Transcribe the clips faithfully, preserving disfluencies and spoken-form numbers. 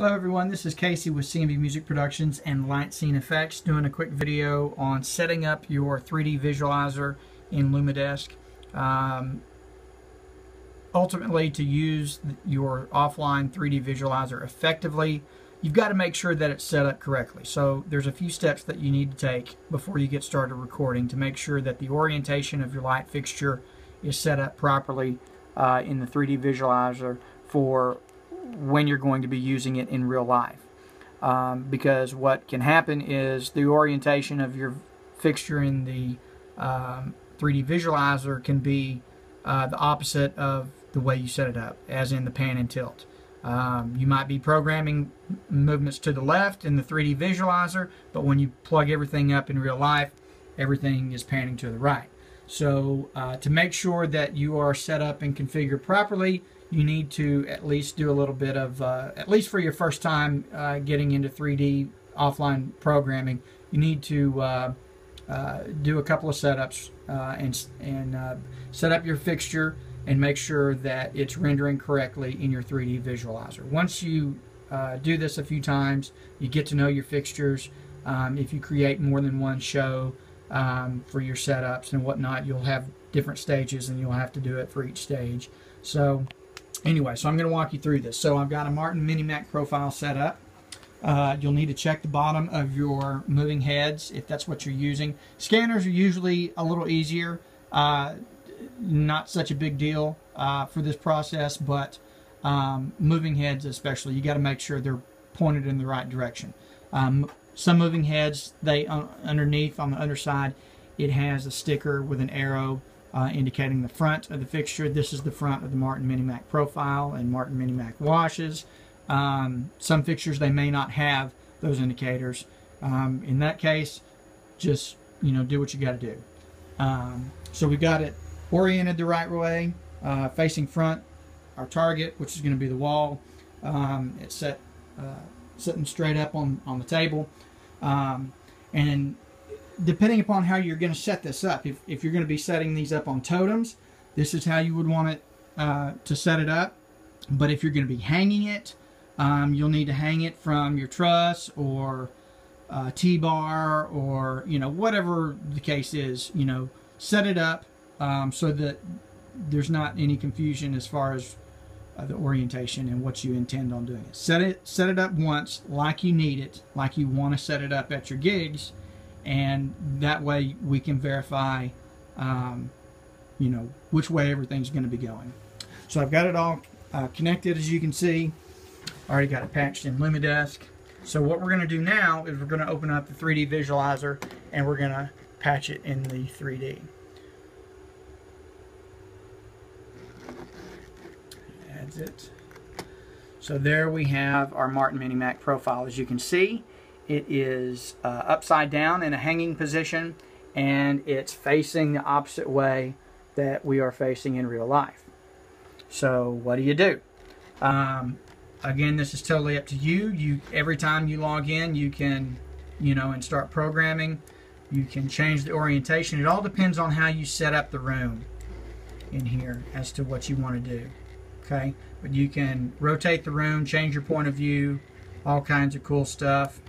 Hello everyone, this is Casey with C M B Music Productions and Lightscenefx, doing a quick video on setting up your three D visualizer in LumaDesk. Um, ultimately, to use your offline three D visualizer effectively, you've got to make sure that it's set up correctly. So there's a few steps that you need to take before you get started recording to make sure that the orientation of your light fixture is set up properly uh, in the three D visualizer for when you're going to be using it in real life, um, because what can happen is the orientation of your fixture in the um, three D visualizer can be uh, the opposite of the way you set it up, as in the pan and tilt. Um, you might be programming movements to the left in the three D visualizer, but when you plug everything up in real life, everything is panning to the right. So uh, to make sure that you are set up and configured properly, you need to at least do a little bit of, uh, at least for your first time uh, getting into three D offline programming, you need to uh, uh, do a couple of setups uh, and, and uh, set up your fixture and make sure that it's rendering correctly in your three D visualizer. Once you uh, do this a few times, you get to know your fixtures. Um, if you create more than one show um, for your setups and whatnot, you'll have different stages and you'll have to do it for each stage. So. Anyway, so I'm going to walk you through this. So I've got a Martin Minimac profile set up. Uh, you'll need to check the bottom of your moving heads if that's what you're using. Scanners are usually a little easier. Uh, not such a big deal uh, for this process, but um, moving heads especially, you got to make sure they're pointed in the right direction. Um, some moving heads, they uh, underneath on the underside, it has a sticker with an arrow Uh, indicating the front of the fixture. This is the front of the Martin Minimac profile and Martin Minimac washes. Um, some fixtures, they may not have those indicators. Um, in that case, just, you know, do what you got to do. Um, so we got it oriented the right way, uh, facing front, our target, which is going to be the wall. Um, it's set uh, sitting straight up on, on the table. Um, and depending upon how you're going to set this up, if, if you're going to be setting these up on totems, this is how you would want it uh, to set it up. But if you're going to be hanging it, um, you'll need to hang it from your truss or uh, T-bar or, you know, whatever the case is. You know, set it up um, so that there's not any confusion as far as uh, the orientation and what you intend on doing it. Set it, set it up once like you need it, like you want to set it up at your gigs. And that way we can verify, um, you know, which way everything's going to be going. So I've got it all uh, connected, as you can see. Already got it patched in LumaDesk. So what we're going to do now is we're going to open up the three D visualizer and we're going to patch it in the three D. That's it. So there we have our Martin Minimac profile, as you can see. It is uh, upside down in a hanging position, and it's facing the opposite way that we are facing in real life. So what do you do? Um, again, this is totally up to you. You every time you log in, you can, you know, and start programming. You can change the orientation. It all depends on how you set up the room in here as to what you want to do. Okay, but you can rotate the room, change your point of view, all kinds of cool stuff.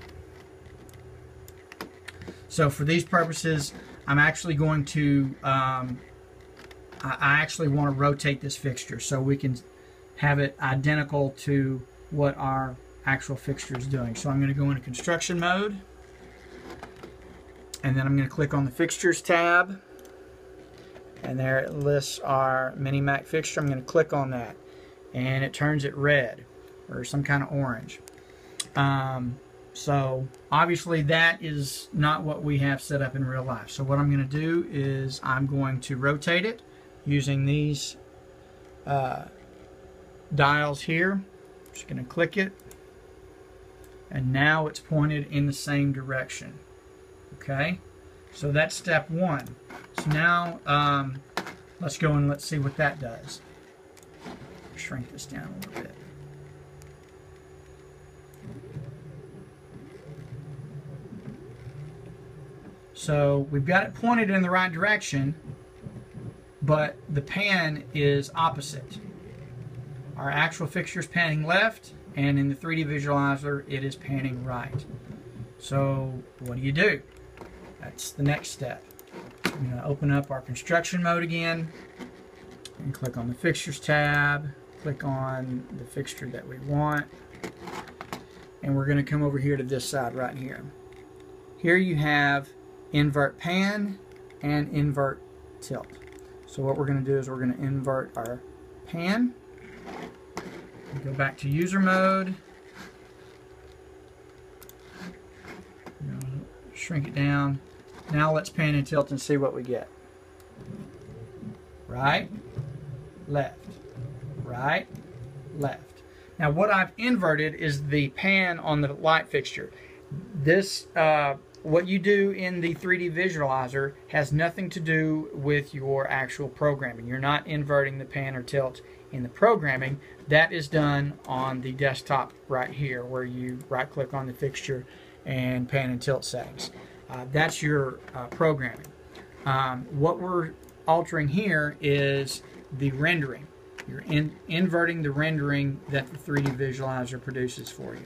So for these purposes, I'm actually going to, um, I actually want to rotate this fixture so we can have it identical to what our actual fixture is doing. So I'm going to go into construction mode, and then I'm going to click on the fixtures tab, and there it lists our Minimac fixture. I'm going to click on that, and it turns it red or some kind of orange. Um, So obviously that is not what we have set up in real life. So what I'm going to do is I'm going to rotate it using these uh, dials here. I'm just going to click it, and now it's pointed in the same direction. Okay, so that's step one. So now um, let's go and let's see what that does. Shrink this down a little bit. So we've got it pointed in the right direction, but the pan is opposite. Our actual fixture is panning left, and in the three D visualizer it is panning right. So what do you do? That's the next step. I'm going to open up our construction mode again and click on the fixtures tab, click on the fixture that we want, and we're going to come over here to this side right here. Here you have invert pan and invert tilt. So what we're going to do is we're going to invert our pan, go back to user mode, shrink it down. Now let's pan and tilt and see what we get. Right, left, right, left. Now what I've inverted is the pan on the light fixture. This, uh, what you do in the three D visualizer has nothing to do with your actual programming. You're not inverting the pan or tilt in the programming. That is done on the desktop right here, where you right click on the fixture and pan and tilt settings. Uh, that's your uh, programming. Um, what we're altering here is the rendering. You're in, inverting the rendering that the three D visualizer produces for you.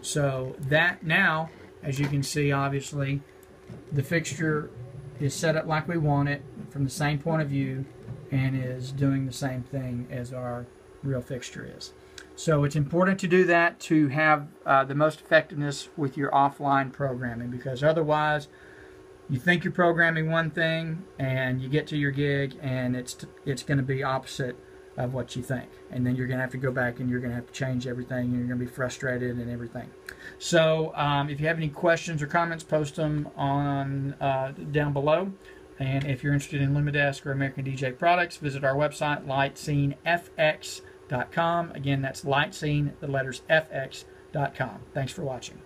So that now, as you can see, obviously, the fixture is set up like we want it from the same point of view and is doing the same thing as our real fixture is. So it's important to do that to have uh, the most effectiveness with your offline programming, because otherwise you think you're programming one thing and you get to your gig and it's t it's going to be opposite of what you think, and then you're going to have to go back and you're going to have to change everything and you're going to be frustrated and everything. So um, if you have any questions or comments, post them on uh, down below. And if you're interested in Lumidesk or American D J products, visit our website, Lightscene F X dot com. Again, that's Lightscene, the letters F X dot com. Thanks for watching.